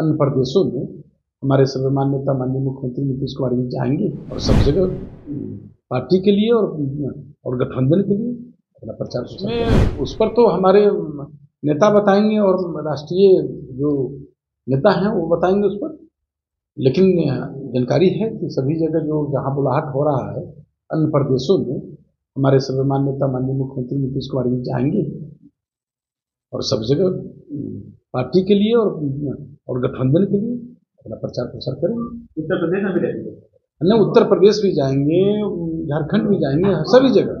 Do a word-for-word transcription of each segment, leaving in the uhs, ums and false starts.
अन्य प्रदेशों में हमारे सर्वमान नेता माननीय मुख्यमंत्री नीतीश कुमार जी जाएंगे और सब जगह पार्टी के लिए और और गठबंधन के लिए अपना प्रचार में, उस पर तो हमारे नेता बताएंगे और राष्ट्रीय जो नेता हैं वो बताएंगे उस पर। लेकिन जानकारी है कि सभी जगह जो जहाँ बुलाहट हो रहा है अन्य प्रदेशों में हमारे सर्वमान नेता माननीय मुख्यमंत्री नीतीश कुमार जी जाएंगे और सब जगह पार्टी के लिए और और गठबंधन के लिए अपना प्रचार प्रसार करेंगे। उत्तर प्रदेश में भी जाएंगे, नहीं उत्तर प्रदेश भी जाएंगे, झारखंड भी जाएंगे, सभी जगह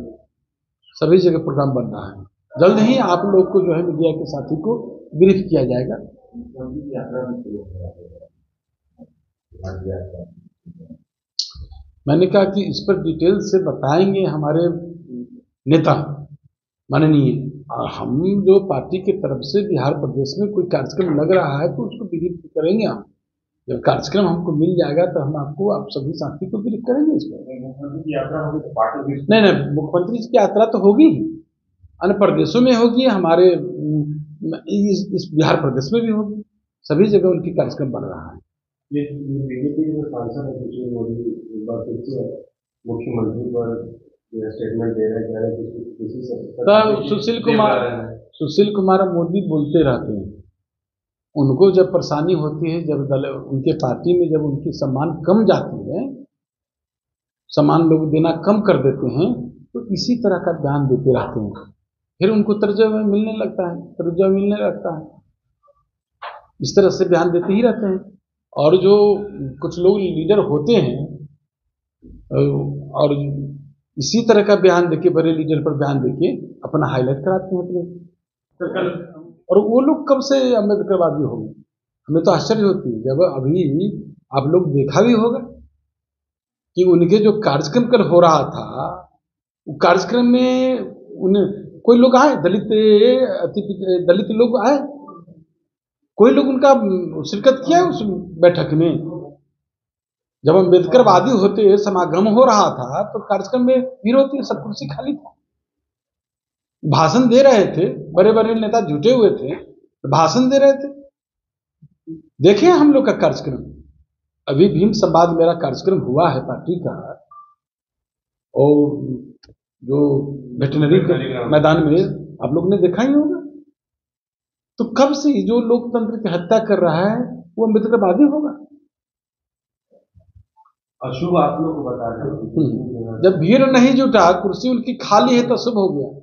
सभी जगह प्रोग्राम बन रहा है। जल्द ही आप लोग को जो है मीडिया के साथी को ब्रीफ किया जाएगा। मैंने कहा कि इस पर डिटेल से बताएंगे हमारे नेता माननीय, और हम जो पार्टी की तरफ से बिहार प्रदेश में कोई कार्यक्रम लग रहा है तो उसको ब्रीफ करेंगे। हम जब कार्यक्रम हमको मिल जाएगा तो हम आपको आप सभी साथी को ब्रीफ करेंगे। इसमें मुख्यमंत्री की यात्रा होगी तो पार्टी नहीं नहीं मुख्यमंत्री की यात्रा तो होगी ही, अन्य प्रदेशों में होगी, हमारे इस, इस बिहार प्रदेश में भी होगी, सभी जगह उनकी कार्यक्रम बन रहा है। बीजेपी के सांसद सुशील कुमार मुख्यमंत्री पर स्टेटमेंट दे रहे हैं कि सुशील कुमार सुशील कुमार मोदी बोलते रहते हैं। उनको जब परेशानी होती है, जब दल उनके पार्टी में जब उनकी सम्मान कम जाती है, सम्मान लोग देना कम कर देते हैं, तो इसी तरह का ध्यान देते रहते हैं। फिर उनको तर्जुमा मिलने लगता है तर्जुमा मिलने लगता है इस तरह से बयान देते ही रहते हैं। और जो कुछ लोग लीडर होते हैं और इसी तरह का बयान देके बड़े लीडर पर बयान देके अपना हाईलाइट कराते हैं अपने। और वो लोग कब से अम्बेडकरवादी होंगे? हमें तो आश्चर्य होती है। जब अभी आप लोग देखा भी होगा कि उनके जो कार्यक्रम कर हो रहा था, वो कार्यक्रम में उन्हें कोई लोग आए, दलित दलित लोग आए, कोई लोग उनका शिरकत किया उस बैठक में? जब अम्बेडकरवादी होते समागम हो रहा था तो कार्यक्रम में भीड़ होती, सब कुर्सी खाली था, भाषण दे रहे थे, बड़े बड़े नेता जुटे हुए थे, भाषण दे रहे थे। देखे हम लोग का कार्यक्रम, अभी भीम संवाद मेरा कार्यक्रम हुआ है पार्टी का, और जो वेटनरी मैदान में आप लोग ने देखा ही होगा। तो कब से जो लोकतंत्र की हत्या कर रहा है वो अम्बेडकरवादी होगा? अशुभ आप लोग को बता दें, जब भीड़ नहीं जुटा, कुर्सी उनकी खाली है तो शुभ हो गया।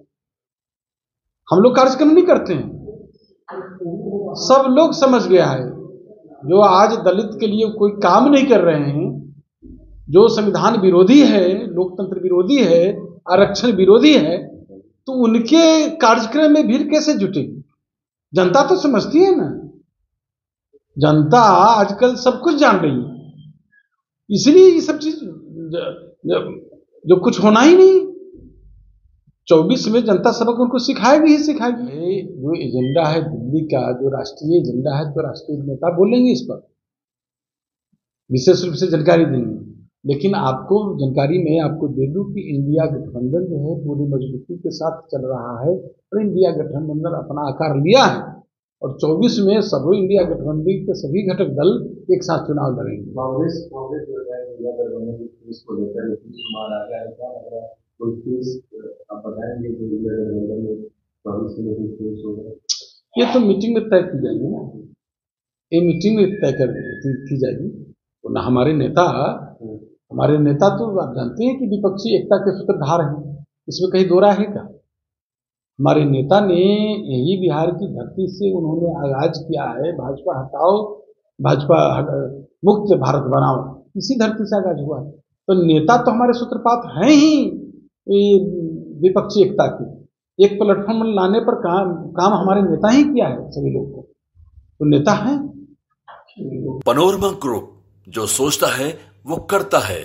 हम लोग कार्यक्रम नहीं करते हैं, सब लोग समझ गया है। जो आज दलित के लिए कोई काम नहीं कर रहे हैं, जो संविधान विरोधी है, लोकतंत्र विरोधी है, आरक्षण विरोधी है, तो उनके कार्यक्रम में भीड़ कैसे जुटेगी? जनता तो समझती है ना, जनता आजकल सब कुछ जान रही है, इसलिए ये सब चीज जो कुछ होना ही नहीं। चौबीस में जनता सबक उनको सिखाएगी ही सिखाएगी। जो एजेंडा है दिल्ली का, जो राष्ट्रीय एजेंडा है, तो राष्ट्रीय नेता बोलेंगे, इस पर विशेष रूप से जानकारी देंगे। लेकिन आपको जानकारी मैं आपको दे दूं कि इंडिया गठबंधन जो है पूरी मजबूती के साथ चल रहा है और इंडिया गठबंधन अपना आकार लिया है, और चौबीस में सभी इंडिया गठबंधन के सभी घटक दल एक साथ चुनाव लड़ेंगे। कांग्रेस कांग्रेस जो है इंडिया गठबंधन की पुलिस को लेकर नीतीश कुमार आ गया है, क्या लग रहा है? कोई केस आप बताएंगे जो इंडिया गठबंधन में कांग्रेस के लिए केस हो गया? ये तो मीटिंग में तय की जाएगी ना, ये मीटिंग में तय कर की जाएगी। ना हमारे नेता हमारे नेता तो आप जानते हैं कि विपक्षी एकता के सूत्रधार हैं, इसमें कहीं दो राय है क्या? हमारे नेता ने यही बिहार की धरती से उन्होंने आगाज किया है, भाजपा हटाओ भाजपा मुक्त भारत बनाओ, इसी धरती से आगाज हुआ है। तो नेता तो हमारे सूत्रपात हैं ही विपक्षी एकता के, एक प्लेटफॉर्म लाने पर काम काम हमारे नेता ही किया है सभी लोग को, तो नेता है। पैनोरमा ग्रुप, जो सोचता है वो करता है।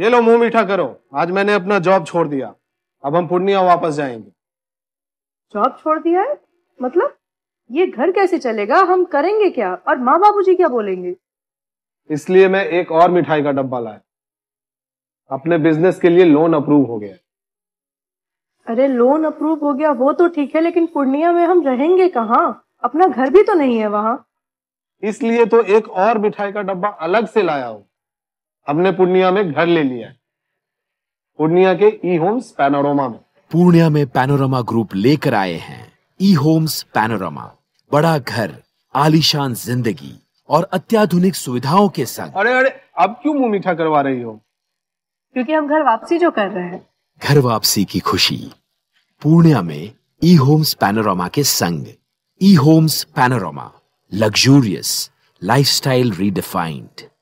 ये लो मुंह मीठा करो, आज मैंने अपना जॉब छोड़ दिया, अब हम पूर्णिया वापस जाएंगे। जॉब छोड़ दिया है मतलब? ये घर कैसे चलेगा, हम करेंगे क्या, और माँ बाबूजी क्या बोलेंगे? इसलिए मैं एक और मिठाई का डब्बा लाया, अपने बिजनेस के लिए लोन अप्रूव हो गया। अरे लोन अप्रूव हो गया वो तो ठीक है, लेकिन पूर्णिया में हम रहेंगे कहाँ? अपना घर भी तो नहीं है वहाँ। इसलिए तो एक और मिठाई का डब्बा अलग से लाया हूँ। हमने पूर्णिया में घर ले लिया है, पूर्णिया के ई होम्स पैनोरमा में। पूर्णिया में पैनोरमा ग्रुप लेकर आए हैं ई होम्स पैनोरमा। बड़ा घर, आलीशान जिंदगी और अत्याधुनिक सुविधाओं के संग। अरे अरे अब क्यों मुंह मीठा करवा रही हो? क्योंकि हम घर वापसी जो कर रहे हैं। घर वापसी की खुशी पूर्णिया में ई होम्स पैनोरमा के संग। ई homes panorama, luxurious lifestyle redefined.